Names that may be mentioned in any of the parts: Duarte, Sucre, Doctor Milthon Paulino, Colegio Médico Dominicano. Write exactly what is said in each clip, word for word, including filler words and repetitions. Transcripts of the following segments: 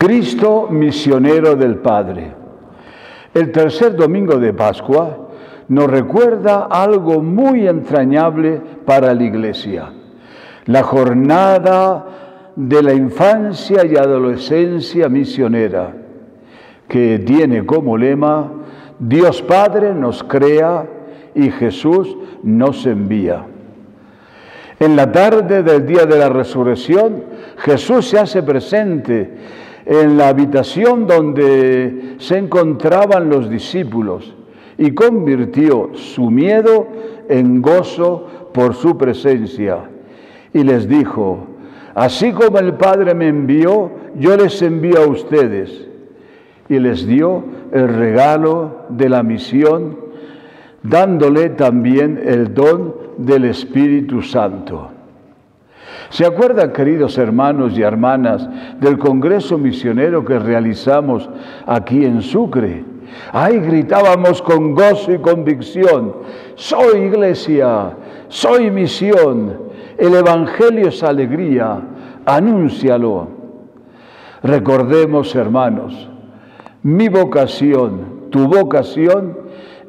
Cristo misionero del Padre. El tercer domingo de Pascua nos recuerda algo muy entrañable para la Iglesia: la jornada de la infancia y adolescencia misionera, que tiene como lema: Dios Padre nos crea y Jesús nos envía. En la tarde del día de la resurrección, Jesús se hace presente en la habitación donde se encontraban los discípulos y convirtió su miedo en gozo por su presencia. Y les dijo: así como el Padre me envió, yo les envío a ustedes. Y les dio el regalo de la misión, dándole también el don del Espíritu Santo. ¿Se acuerdan, queridos hermanos y hermanas, del congreso misionero que realizamos aquí en Sucre? Ahí gritábamos con gozo y convicción: soy iglesia, soy misión, el evangelio es alegría, anúncialo. Recordemos, hermanos, mi vocación, tu vocación,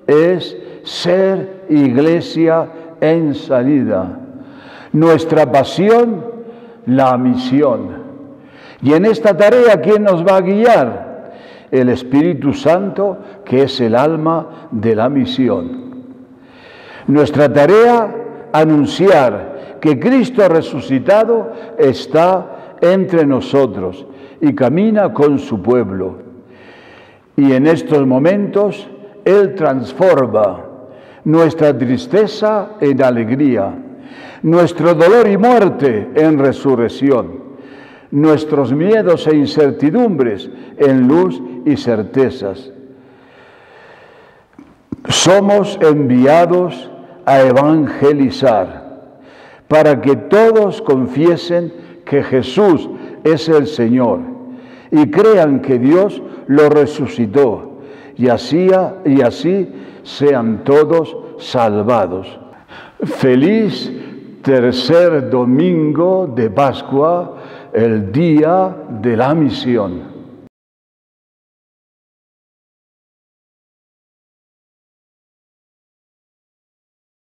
es ser iglesia en salida. Nuestra pasión, la misión. Y en esta tarea, ¿quién nos va a guiar? El Espíritu Santo, que es el alma de la misión. Nuestra tarea, anunciar que Cristo resucitado está entre nosotros y camina con su pueblo. Y en estos momentos, Él transforma nuestra tristeza en alegría, nuestro dolor y muerte en resurrección, nuestros miedos e incertidumbres en luz y certezas. Somos enviados a evangelizar para que todos confiesen que Jesús es el Señor y crean que Dios lo resucitó, y así, y así sean todos salvados. Feliz tercer domingo de Pascua, el día de la misión.